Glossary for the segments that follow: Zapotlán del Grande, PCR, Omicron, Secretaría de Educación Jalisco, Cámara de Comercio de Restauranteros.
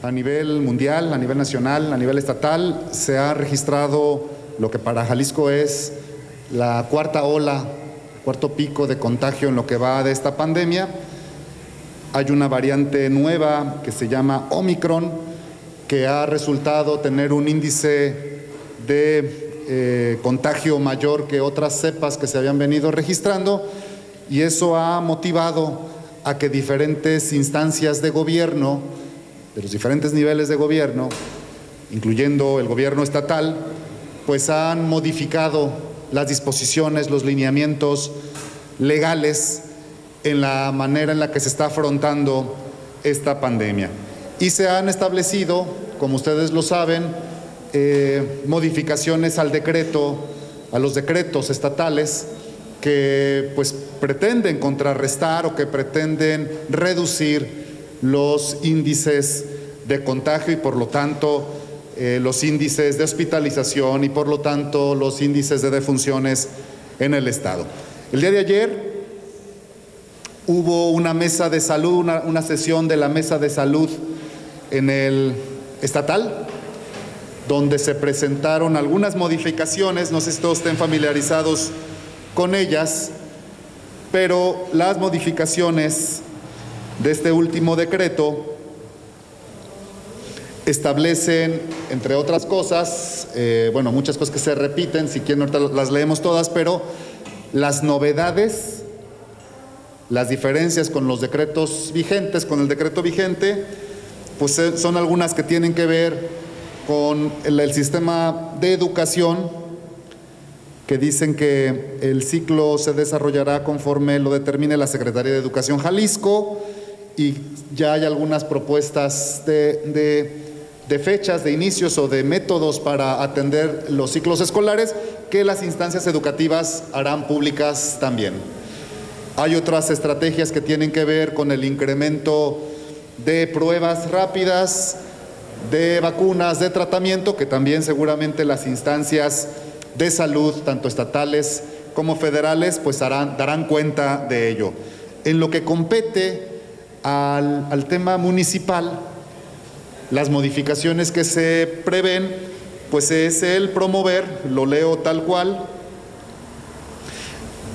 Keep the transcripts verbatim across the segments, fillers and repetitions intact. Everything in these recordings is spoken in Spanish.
A nivel mundial, a nivel nacional, a nivel estatal, se ha registrado lo que para Jalisco es la cuarta ola, cuarto pico de contagio en lo que va de esta pandemia. Hay una variante nueva que se llama Omicron, que ha resultado tener un índice de eh, contagio mayor que otras cepas que se habían venido registrando, y eso ha motivado a que diferentes instancias de gobierno, de los diferentes niveles de gobierno, incluyendo el gobierno estatal, pues han modificado las disposiciones, los lineamientos legales en la manera en la que se está afrontando esta pandemia. Y se han establecido, como ustedes lo saben, eh, modificaciones al decreto, a los decretos estatales que pues pretenden contrarrestar o que pretenden reducir los índices de contagio y por lo tanto eh, los índices de hospitalización y por lo tanto los índices de defunciones en el estado. El día de ayer hubo una mesa de salud, una, una sesión de la mesa de salud en el estatal, donde se presentaron algunas modificaciones, no sé si todos estén familiarizados con ellas, pero las modificaciones de este último decreto establecen, entre otras cosas, eh, bueno, muchas cosas que se repiten, si quieren ahorita las leemos todas, pero las novedades, las diferencias con los decretos vigentes, con el decreto vigente, pues son algunas que tienen que ver con el, el sistema de educación, que dicen que el ciclo se desarrollará conforme lo determine la Secretaría de Educación Jalisco, y ya hay algunas propuestas de, de, de fechas, de inicios o de métodos para atender los ciclos escolares que las instancias educativas harán públicas también. Hay otras estrategias que tienen que ver con el incremento de pruebas rápidas, de vacunas, de tratamiento, que también seguramente las instancias de salud, tanto estatales como federales, pues harán, darán cuenta de ello. En lo que compete al, al tema municipal, las modificaciones que se prevén, pues es el promover, lo leo tal cual,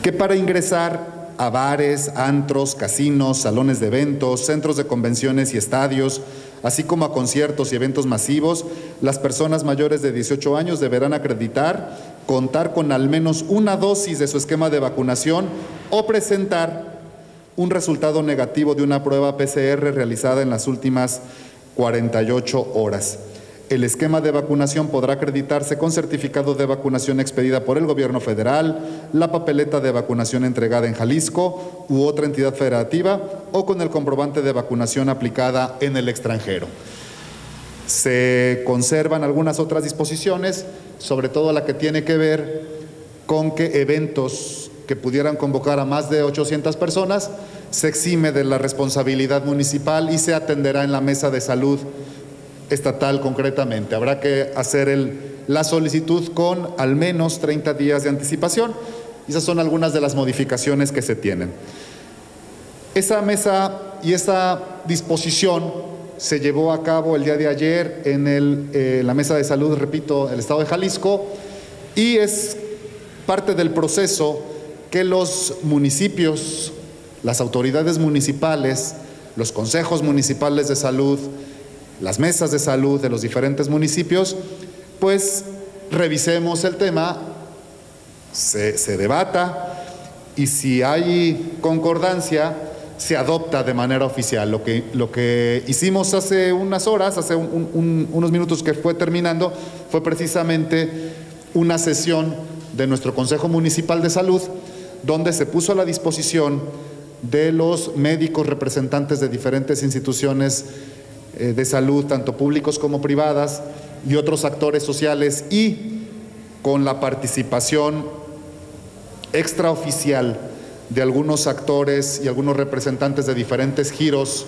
que para ingresar a bares, antros, casinos, salones de eventos, centros de convenciones y estadios, así como a conciertos y eventos masivos, las personas mayores de dieciocho años deberán acreditar, contar con al menos una dosis de su esquema de vacunación o presentar un resultado negativo de una prueba P C R realizada en las últimas cuarenta y ocho horas. El esquema de vacunación podrá acreditarse con certificado de vacunación expedida por el gobierno federal, la papeleta de vacunación entregada en Jalisco u otra entidad federativa o con el comprobante de vacunación aplicada en el extranjero. Se conservan algunas otras disposiciones, sobre todo la que tiene que ver con que eventos que pudieran convocar a más de ochocientas personas se exime de la responsabilidad municipal y se atenderá en la mesa de salud estatal concretamente. Habrá que hacer el, la solicitud con al menos treinta días de anticipación. Esas son algunas de las modificaciones que se tienen. Esa mesa y esa disposición se llevó a cabo el día de ayer en el, eh, la mesa de salud, repito, el estado de Jalisco, y es parte del proceso que los municipios, las autoridades municipales, los consejos municipales de salud, las mesas de salud de los diferentes municipios, pues revisemos el tema, se, se debata, y si hay concordancia, se adopta de manera oficial. Lo que, lo que hicimos hace unas horas, hace un, un, unos minutos que fue terminando, fue precisamente una sesión de nuestro Consejo Municipal de Salud, donde se puso a la disposición de los médicos representantes de diferentes instituciones de salud, tanto públicos como privadas, y otros actores sociales, y con la participación extraoficial de algunos actores y algunos representantes de diferentes giros,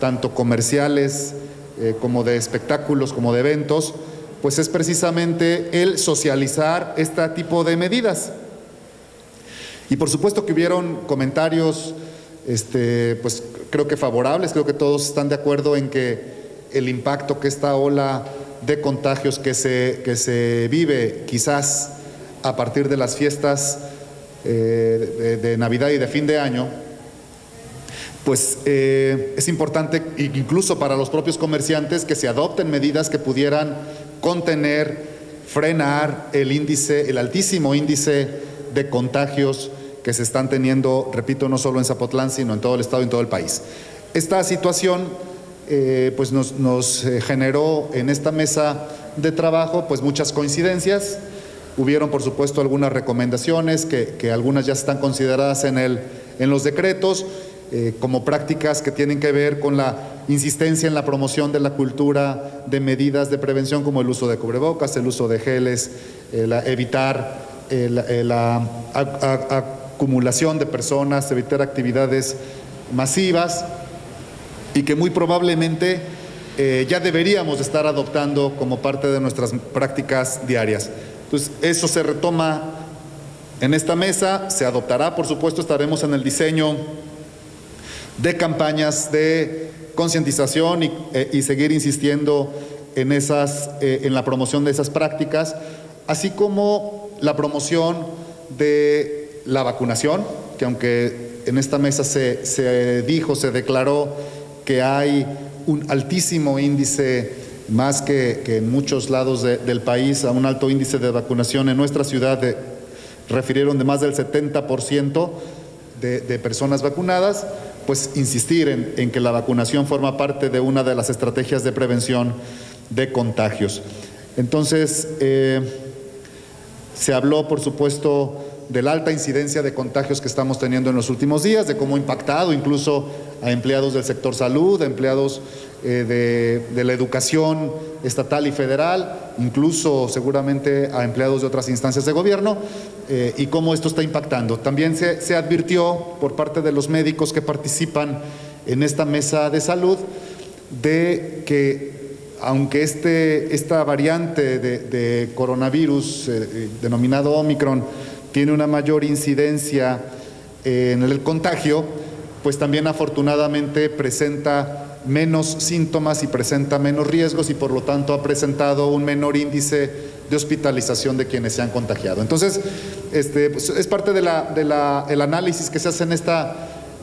tanto comerciales eh, como de espectáculos, como de eventos, pues es precisamente el socializar este tipo de medidas. Y por supuesto que hubieron comentarios, este, pues creo que favorables, creo que todos están de acuerdo en que el impacto que esta ola de contagios que se, que se vive quizás a partir de las fiestas eh, de, de Navidad y de fin de año, pues eh, es importante incluso para los propios comerciantes que se adopten medidas que pudieran contener, frenar el índice, el altísimo índice de contagios que se están teniendo, repito, no solo en Zapotlán, sino en todo el estado y en todo el país. Esta situación eh, pues nos, nos generó en esta mesa de trabajo pues muchas coincidencias. Hubieron, por supuesto, algunas recomendaciones que, que algunas ya están consideradas en, el, en los decretos, eh, como prácticas que tienen que ver con la insistencia en la promoción de la cultura de medidas de prevención como el uso de cubrebocas, el uso de geles, eh, la, evitar eh, la, eh, la a, a, acumulación de personas, evitar actividades masivas, y que muy probablemente eh, ya deberíamos estar adoptando como parte de nuestras prácticas diarias. Entonces, eso se retoma en esta mesa, se adoptará, por supuesto, estaremos en el diseño de campañas de concientización y, eh, y seguir insistiendo en, esas, eh, en la promoción de esas prácticas, así como la promoción de la vacunación, que aunque en esta mesa se, se dijo, se declaró que hay un altísimo índice, más que, que en muchos lados de, del país, a un alto índice de vacunación. En nuestra ciudad de, refirieron de más del setenta por ciento de, de personas vacunadas, pues insistir en, en que la vacunación forma parte de una de las estrategias de prevención de contagios. Entonces, eh, se habló, por supuesto, de la alta incidencia de contagios que estamos teniendo en los últimos días, de cómo ha impactado incluso a empleados del sector salud, a empleados eh, de, de la educación estatal y federal, incluso seguramente a empleados de otras instancias de gobierno, eh, y cómo esto está impactando. También se, se advirtió por parte de los médicos que participan en esta mesa de salud de que, aunque este, esta variante de, de coronavirus eh, denominado Omicron tiene una mayor incidencia en el contagio, pues también afortunadamente presenta menos síntomas y presenta menos riesgos, y por lo tanto ha presentado un menor índice de hospitalización de quienes se han contagiado. Entonces, este, pues es parte del la, de la, el análisis que se hace en esta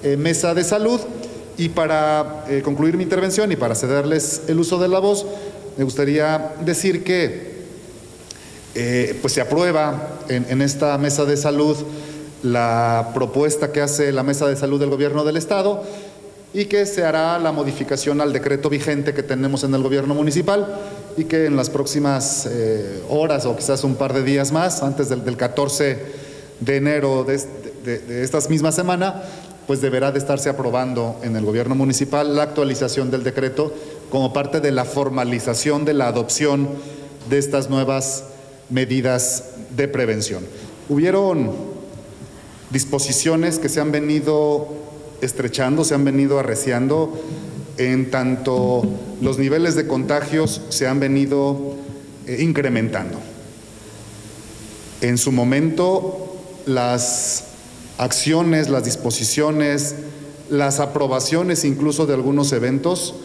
eh, mesa de salud. Y para eh, concluir mi intervención y para cederles el uso de la voz, me gustaría decir que Eh, pues se aprueba en, en esta mesa de salud la propuesta que hace la mesa de salud del gobierno del estado, y que se hará la modificación al decreto vigente que tenemos en el gobierno municipal, y que en las próximas eh, horas o quizás un par de días más, antes del, del catorce de enero de, de, de esta misma semana, pues deberá de estarse aprobando en el gobierno municipal la actualización del decreto como parte de la formalización de la adopción de estas nuevas medidas de prevención. Hubieron disposiciones que se han venido estrechando, se han venido arreciando, en tanto los niveles de contagios se han venido eh, incrementando. En su momento, las acciones, las disposiciones, las aprobaciones incluso de algunos eventos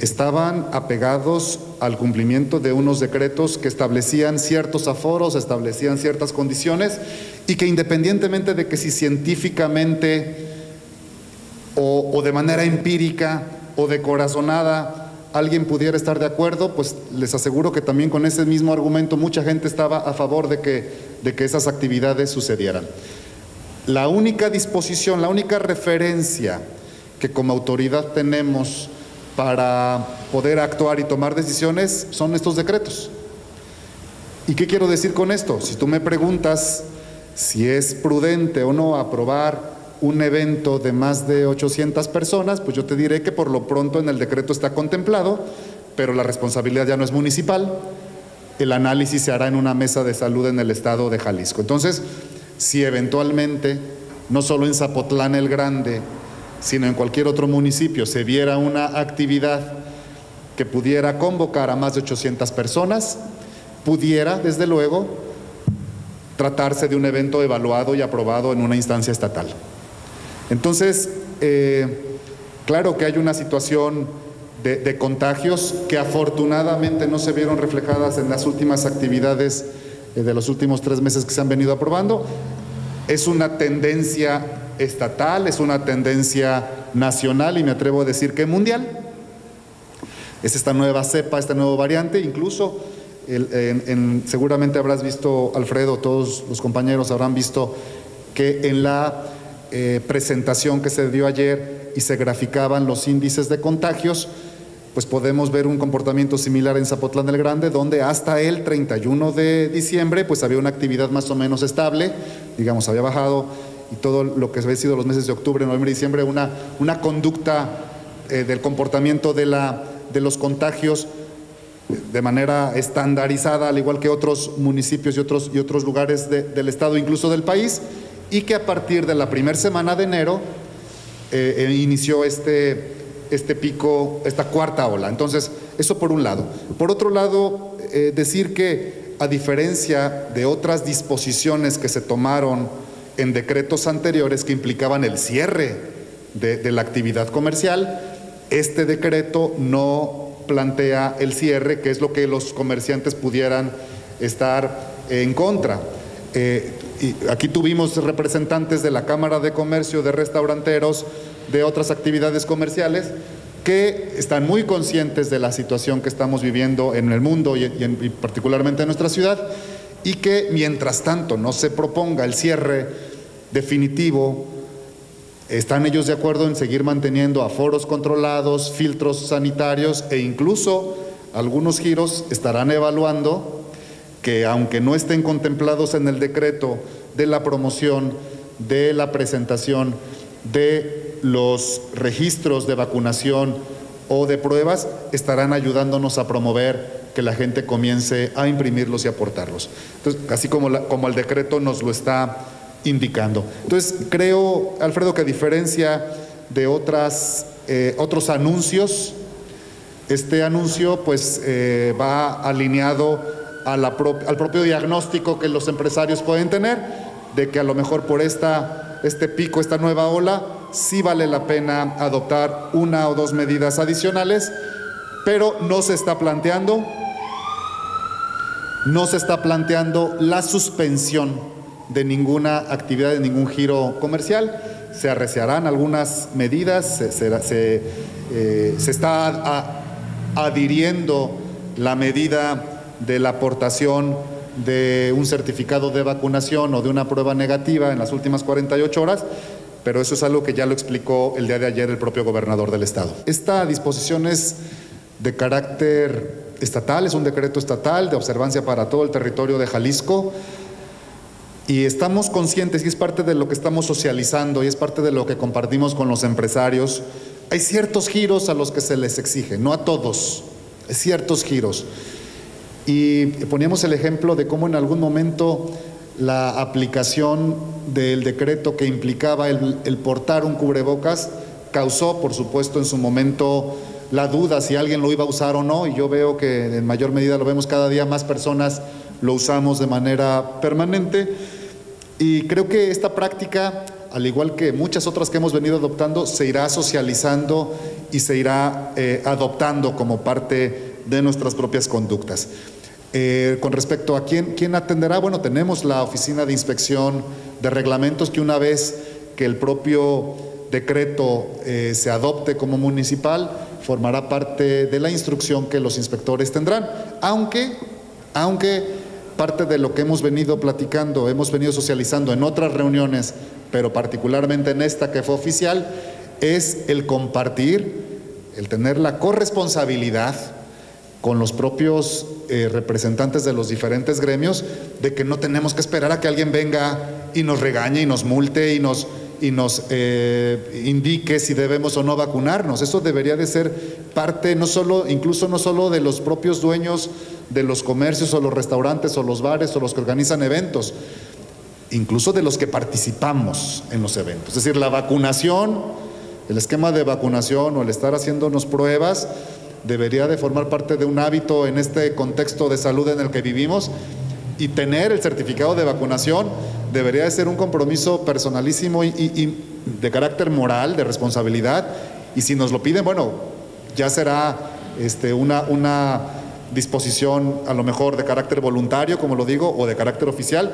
estaban apegados al cumplimiento de unos decretos que establecían ciertos aforos, establecían ciertas condiciones, y que independientemente de que si científicamente o, o de manera empírica o de corazonada alguien pudiera estar de acuerdo, pues les aseguro que también con ese mismo argumento mucha gente estaba a favor de que, de que esas actividades sucedieran. La única disposición, la única referencia que como autoridad tenemos para poder actuar y tomar decisiones son estos decretos. ¿Y qué quiero decir con esto? Si tú me preguntas si es prudente o no aprobar un evento de más de ochocientas personas, pues yo te diré que por lo pronto en el decreto está contemplado, pero la responsabilidad ya no es municipal. El análisis se hará en una mesa de salud en el estado de Jalisco. Entonces, si eventualmente, no solo en Zapotlán el Grande, sino en cualquier otro municipio, se viera una actividad que pudiera convocar a más de ochocientas personas, pudiera, desde luego, tratarse de un evento evaluado y aprobado en una instancia estatal. Entonces, eh, claro que hay una situación de, de contagios que afortunadamente no se vieron reflejadas en las últimas actividades de los últimos tres meses que se han venido aprobando. Es una tendencia estatal, es una tendencia nacional y me atrevo a decir que mundial. Es esta nueva cepa, esta nueva variante, incluso el, en, en, seguramente habrás visto, Alfredo, todos los compañeros habrán visto que en la eh, presentación que se dio ayer y se graficaban los índices de contagios, pues podemos ver un comportamiento similar en Zapotlán del Grande, donde hasta el treinta y uno de diciembre pues había una actividad más o menos estable, digamos, había bajado, y todo lo que había sido los meses de octubre, noviembre y diciembre, una, una conducta eh, del comportamiento de, la, de los contagios de manera estandarizada, al igual que otros municipios y otros, y otros lugares de, del estado, incluso del país, y que a partir de la primera semana de enero eh, eh, inició este... este pico, esta cuarta ola. Entonces, eso por un lado. Por otro lado, eh, decir que a diferencia de otras disposiciones que se tomaron en decretos anteriores que implicaban el cierre de, de la actividad comercial, este decreto no plantea el cierre, que es lo que los comerciantes pudieran estar en contra. Eh, y aquí tuvimos representantes de la Cámara de Comercio de Restauranteros, de otras actividades comerciales, que están muy conscientes de la situación que estamos viviendo en el mundo y, en, y particularmente en nuestra ciudad, y que mientras tanto no se proponga el cierre definitivo, están ellos de acuerdo en seguir manteniendo aforos controlados, filtros sanitarios, e incluso algunos giros estarán evaluando que, aunque no estén contemplados en el decreto de la promoción, de la presentación de los registros de vacunación o de pruebas, estarán ayudándonos a promover que la gente comience a imprimirlos y aportarlos. Entonces, así como, la, como el decreto nos lo está indicando. Entonces, creo, Alfredo, que a diferencia de otras, eh, otros anuncios, este anuncio pues eh, va alineado a la pro, al propio diagnóstico que los empresarios pueden tener, de que a lo mejor por esta, este pico, esta nueva ola, sí vale la pena adoptar una o dos medidas adicionales, pero no se está planteando, no se está planteando la suspensión de ninguna actividad, de ningún giro comercial. Se arreciarán algunas medidas, se, se, se, eh, se está a, a, adhiriendo la medida de la aportación de un certificado de vacunación o de una prueba negativa en las últimas cuarenta y ocho horas, pero eso es algo que ya lo explicó el día de ayer el propio gobernador del estado. Esta disposición es de carácter estatal, es un decreto estatal de observancia para todo el territorio de Jalisco, y estamos conscientes, y es parte de lo que estamos socializando y es parte de lo que compartimos con los empresarios. Hay ciertos giros a los que se les exige, no a todos, hay ciertos giros. Y poníamos el ejemplo de cómo en algún momento la aplicación del decreto que implicaba el, el portar un cubrebocas causó, por supuesto, en su momento la duda si alguien lo iba a usar o no, y yo veo que en mayor medida lo vemos cada día, más personas lo usamos de manera permanente, y creo que esta práctica, al igual que muchas otras que hemos venido adoptando, se irá socializando y se irá eh, adoptando como parte de nuestras propias conductas. Eh, con respecto a quién, quién atenderá, bueno, tenemos la Oficina de Inspección de Reglamentos, que una vez que el propio decreto eh, se adopte como municipal, formará parte de la instrucción que los inspectores tendrán, aunque, aunque parte de lo que hemos venido platicando, hemos venido socializando en otras reuniones, pero particularmente en esta que fue oficial, es el compartir, el tener la corresponsabilidad con los propios eh, representantes de los diferentes gremios, de que no tenemos que esperar a que alguien venga y nos regañe y nos multe y nos, y nos eh, indique si debemos o no vacunarnos. Eso debería de ser parte, no solo, incluso no solo de los propios dueños de los comercios o los restaurantes o los bares o los que organizan eventos, incluso de los que participamos en los eventos. Es decir, la vacunación, el esquema de vacunación o el estar haciéndonos pruebas, debería de formar parte de un hábito en este contexto de salud en el que vivimos, y tener el certificado de vacunación debería de ser un compromiso personalísimo y, y, y de carácter moral, de responsabilidad, y si nos lo piden, bueno, ya será este, una, una disposición a lo mejor de carácter voluntario, como lo digo, o de carácter oficial,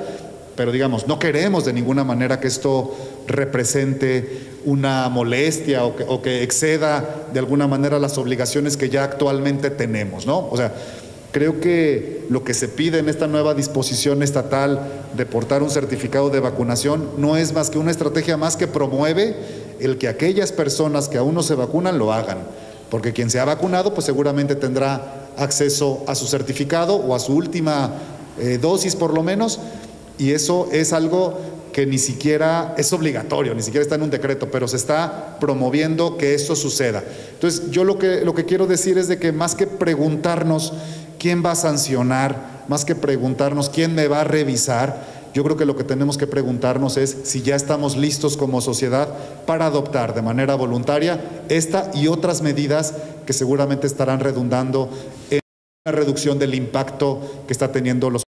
pero digamos, no queremos de ninguna manera que esto represente una molestia o que, o que exceda de alguna manera las obligaciones que ya actualmente tenemos, ¿no? O sea, creo que lo que se pide en esta nueva disposición estatal de portar un certificado de vacunación no es más que una estrategia más que promueve el que aquellas personas que aún no se vacunan lo hagan, porque quien se ha vacunado pues seguramente tendrá acceso a su certificado o a su última eh, dosis por lo menos, y eso es algo que ni siquiera es obligatorio, ni siquiera está en un decreto, pero se está promoviendo que eso suceda. Entonces, yo lo que, lo que quiero decir es de que más que preguntarnos quién va a sancionar, más que preguntarnos quién me va a revisar, yo creo que lo que tenemos que preguntarnos es si ya estamos listos como sociedad para adoptar de manera voluntaria esta y otras medidas que seguramente estarán redundando en una reducción del impacto que está teniendo los